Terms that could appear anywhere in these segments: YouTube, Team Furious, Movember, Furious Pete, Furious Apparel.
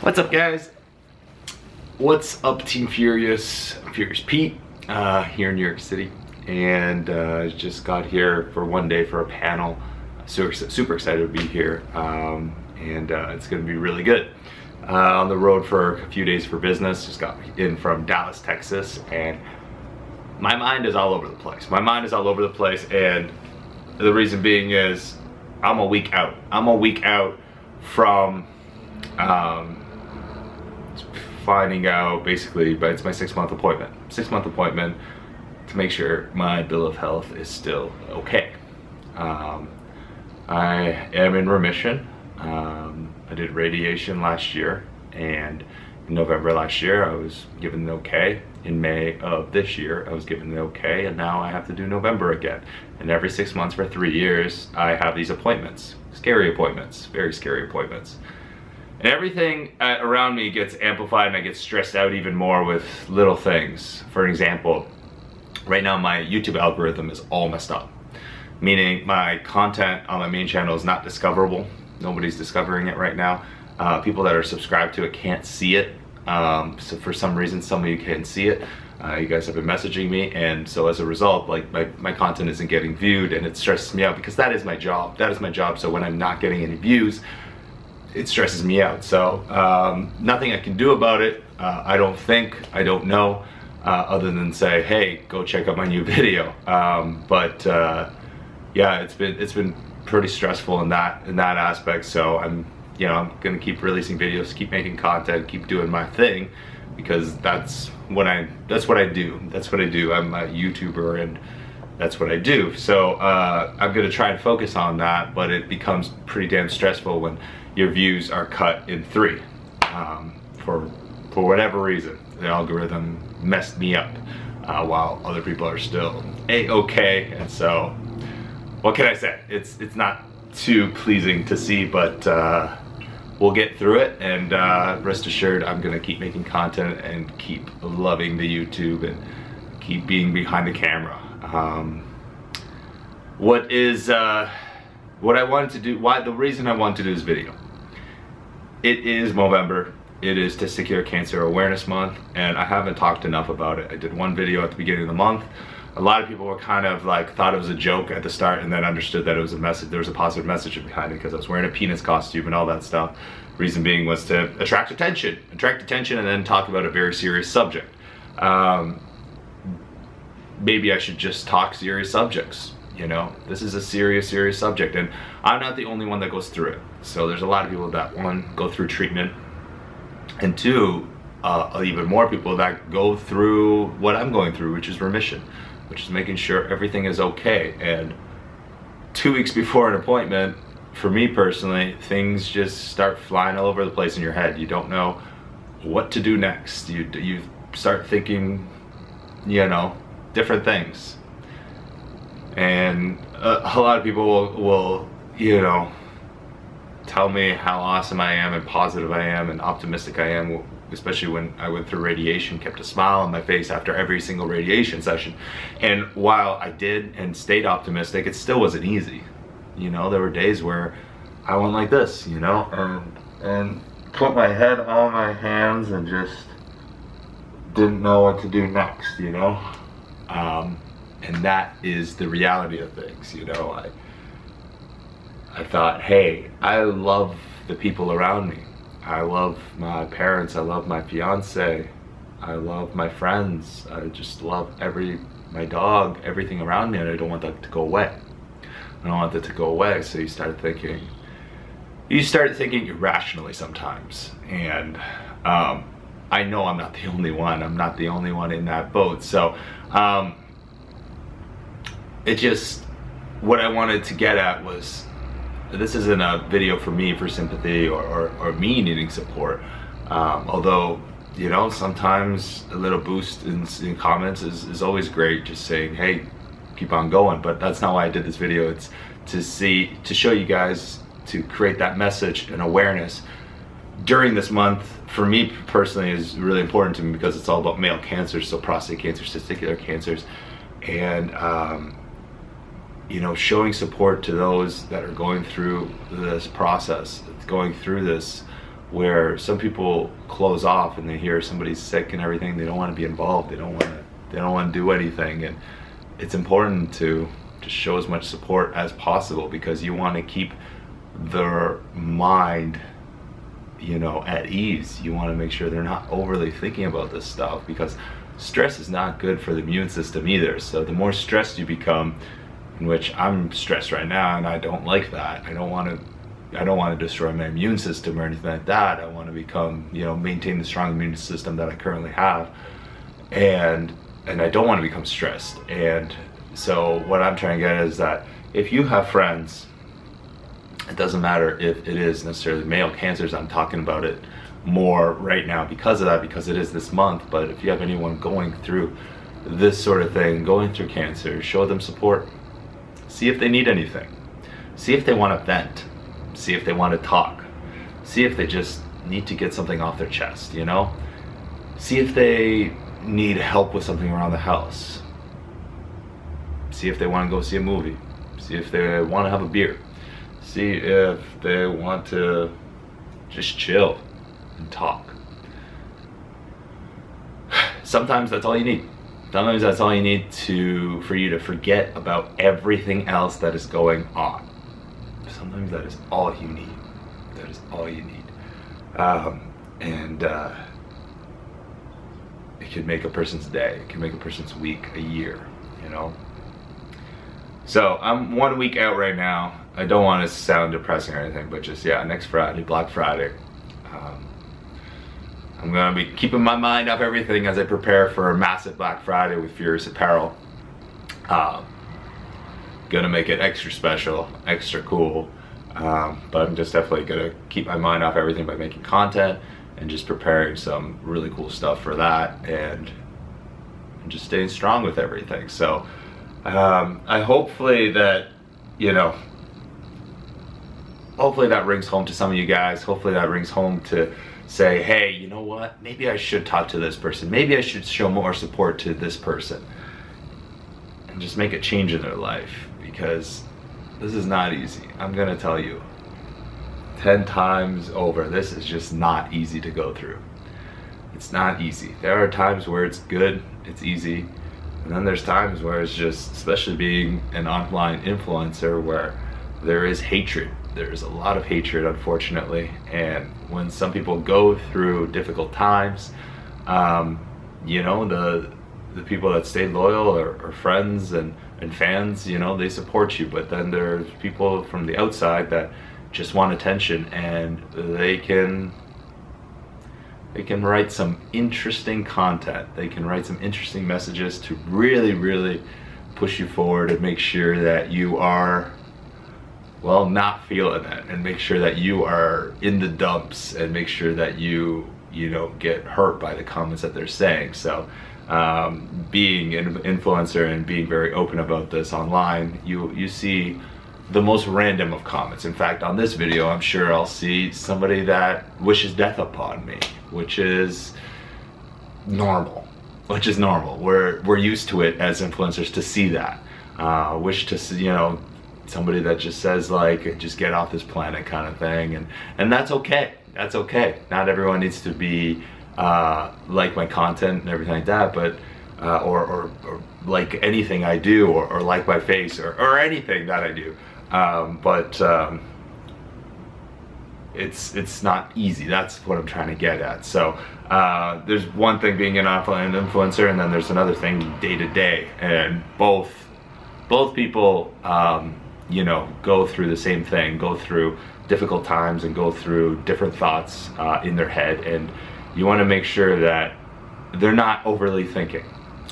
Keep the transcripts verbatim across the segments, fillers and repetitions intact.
What's up, guys? What's up, Team Furious? I'm Furious Pete uh, here in New York City, and uh, just got here for one day for a panel. Super, super excited to be here, um, and uh, it's going to be really good. Uh, on the road for a few days for business. Just got in from Dallas, Texas, and my mind is all over the place. My mind is all over the place, and the reason being is I'm a week out. I'm a week out from um, finding out, basically, but it's my six-month appointment. Six-month appointment to make sure my bill of health is still okay. Um, I am in remission. Um, I did radiation last year, and in November last year I was given an okay. In May of this year I was given an okay, and now I have to do November again. And every six months for three years I have these appointments. Scary appointments, very scary appointments. And everything uh, around me gets amplified, and I get stressed out even more with little things. For example, right now my YouTube algorithm is all messed up. Meaning my content on my main channel is not discoverable. Nobody's discovering it right now. Uh, people that are subscribed to it can't see it. Um, so for some reason, some of you can see it. Uh, you guys have been messaging me, and so as a result, like my, my content isn't getting viewed, and it stresses me out because that is my job. That is my job. So when I'm not getting any views, it stresses me out. So um, nothing I can do about it. Uh, I don't think, I don't know, uh, other than say, hey, go check out my new video. Um, but uh, yeah, it's been it's been. pretty stressful in that in that aspect. So I'm you know I'm gonna keep releasing videos, keep making content, keep doing my thing, because that's what I that's what I do that's what I do I'm a YouTuber, and that's what I do. So uh, I'm gonna try and focus on that, but it becomes pretty damn stressful when your views are cut in three um, for for whatever reason. The algorithm messed me up uh, while other people are still a-okay, and so what can I say? It's it's not too pleasing to see, but uh, we'll get through it, and uh, rest assured I'm gonna keep making content and keep loving the YouTube and keep being behind the camera. Um, what is uh, what I wanted to do, why the reason I wanted to do this video. It is Movember. It is Testicular Cancer Awareness Month, and I haven't talked enough about it. I did one video at the beginning of the month. A lot of people were kind of like, thought it was a joke at the start, and then understood that it was a message. There was a positive message behind it because I was wearing a penis costume and all that stuff. Reason being was to attract attention, attract attention, and then talk about a very serious subject. Um, maybe I should just talk serious subjects. You know, this is a serious, serious subject, and I'm not the only one that goes through it. So there's a lot of people that, one, go through treatment, and two, uh, even more people that go through what I'm going through, which is remission. Which is making sure everything is okay. And two weeks before an appointment, for me personally, things just start flying all over the place in your head. You don't know what to do next. You, you start thinking, you know, different things. And a, a lot of people will, will, you know, tell me how awesome I am and positive I am and optimistic I am. Especially when I went through radiation, kept a smile on my face after every single radiation session. And while I did and stayed optimistic, it still wasn't easy. You know, there were days where I went like this, you know, and, and put my head on my hands and just didn't know what to do next, you know? Um, and that is the reality of things, you know? I, I thought, hey, I love the people around me. I love my parents, I love my fiance, I love my friends, I just love every, my dog, everything around me, and I don't want that to go away. I don't want that to go away, so you start thinking, you start thinking irrationally sometimes, and um, I know I'm not the only one, I'm not the only one in that boat, so um, it just, what I wanted to get at was, this isn't a video for me for sympathy or, or, or me needing support, um, although, you know, sometimes a little boost in, in comments is, is always great, just saying, hey, keep on going. But that's not why I did this video. It's to see, to show you guys, to create that message and awareness during this month. For me personally, is really important to me because it's all about male cancers, so prostate cancers, testicular cancers, and um, you know, showing support to those that are going through this process, going through this where some people close off and they hear somebody's sick and everything, they don't want to be involved, they don't want to they don't want to do anything. And it's important to just show as much support as possible, because you want to keep their mind, you know, at ease. You want to make sure they're not overly thinking about this stuff, because stress is not good for the immune system either. So the more stressed you become, in which I'm stressed right now and I don't like that, I don't want to I don't want to destroy my immune system or anything like that. I want to become, you know, maintain the strong immune system that I currently have, and and I don't want to become stressed. And so what I'm trying to get is that if you have friends, it doesn't matter if it is necessarily male cancers. I'm talking about it more right now because of that, because it is this month. But if you have anyone going through this sort of thing, going through cancer, show them support. See if they need anything. See if they want to vent. See if they want to talk. See if they just need to get something off their chest, you know? See if they need help with something around the house. See if they want to go see a movie. See if they want to have a beer. See if they want to just chill and talk. Sometimes that's all you need. Sometimes that's all you need to for you to forget about everything else that is going on. Sometimes that is all you need. That is all you need. Um, and uh, it can make a person's day. It can make a person's week, a year, you know? So I'm one week out right now. I don't want to sound depressing or anything, but just, yeah, next Friday, Black Friday, um, I'm going to be keeping my mind off everything as I prepare for a massive Black Friday with Furious Apparel. Um, going to make it extra special, extra cool, um, but I'm just definitely going to keep my mind off everything by making content and just preparing some really cool stuff for that, and, and just staying strong with everything. So um, I hopefully that, you know, hopefully that rings home to some of you guys. Hopefully that rings home to say, hey, you know what? Maybe I should talk to this person. Maybe I should show more support to this person. And just make a change in their life, because this is not easy. I'm gonna tell you ten times over, this is just not easy to go through. It's not easy. There are times where it's good, it's easy. And then there's times where it's just, especially being an online influencer, where there is hatred. There's a lot of hatred, unfortunately, and when some people go through difficult times, um, you know, the the people that stay loyal are, are friends and, and fans, you know, they support you. But then there's people from the outside that just want attention, and they can they can write some interesting content. They can write some interesting messages to really, really push you forward and make sure that you are, well, not feeling it, and make sure that you are in the dumps, and make sure that you, you know, get hurt by the comments that they're saying. So um, being an influencer and being very open about this online, you, you see the most random of comments. In fact, on this video, I'm sure I'll see somebody that wishes death upon me, which is normal, which is normal. We're, we're used to it as influencers to see that. Uh, wish to see, you know, somebody that just says, like, just get off this planet kind of thing, and and that's okay. That's okay. Not everyone needs to be uh, like my content and everything like that, but uh, or, or, or like anything I do, or, or like my face, or, or anything that I do. Um, but um, it's it's not easy. That's what I'm trying to get at. So uh, there's one thing being an online influencer, and then there's another thing day to day, and both both people. Um, you know, go through the same thing, go through difficult times, and go through different thoughts uh, in their head, and you want to make sure that they're not overly thinking.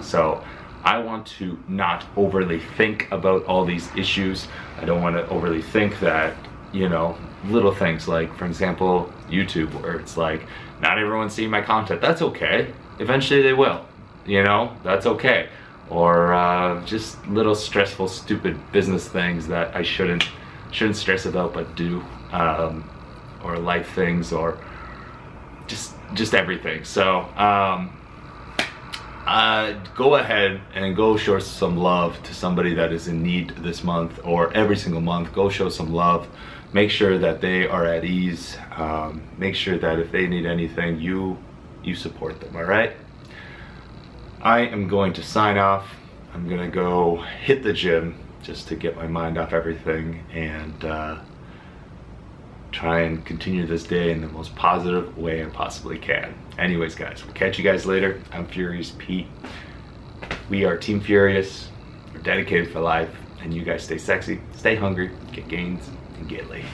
So I want to not overly think about all these issues. I don't want to overly think that, you know, little things like, for example, YouTube, where it's like, not everyone's seeing my content. That's okay. Eventually they will, you know, that's okay. Or uh, just little stressful, stupid business things that I shouldn't shouldn't stress about, but do, um, or life things, or just just everything. So um, uh, go ahead and go show some love to somebody that is in need this month, or every single month. Go show some love make sure that they are at ease. Um, make sure that if they need anything, you you support them, all right? I am going to sign off. I'm gonna go hit the gym just to get my mind off everything and uh, try and continue this day in the most positive way I possibly can. Anyways, guys, we'll catch you guys later. I'm Furious Pete. We are Team Furious. We're dedicated for life. And you guys stay sexy, stay hungry, get gains, and get laid.